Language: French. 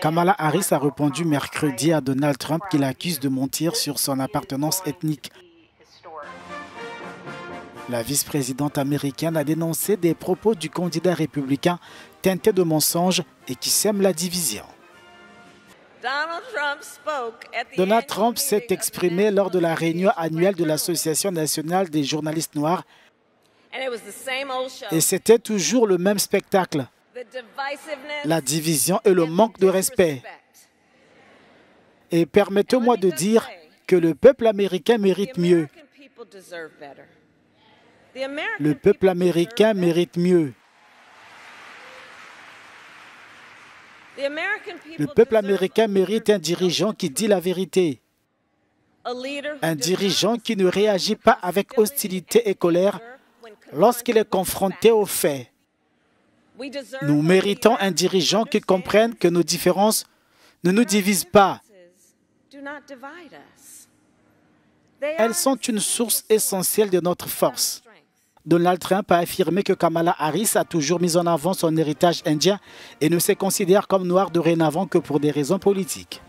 Kamala Harris a répondu mercredi à Donald Trump qu'il accuse de mentir sur son appartenance ethnique. La vice-présidente américaine a dénoncé des propos du candidat républicain teintés de mensonges et qui sèment la division. Donald Trump s'est exprimé lors de la réunion annuelle de l'Association nationale des journalistes noirs et c'était toujours le même spectacle, la division et le manque de respect. Et permettez-moi de dire que le peuple américain mérite mieux. Le peuple américain mérite mieux. Le peuple américain mérite un dirigeant qui dit la vérité, un dirigeant qui ne réagit pas avec hostilité et colère lorsqu'il est confronté aux faits. Nous méritons un dirigeant qui comprenne que nos différences ne nous divisent pas. Elles sont une source essentielle de notre force. Donald Trump a affirmé que Kamala Harris a toujours mis en avant son héritage indien et ne se considère comme noire dorénavant que pour des raisons politiques.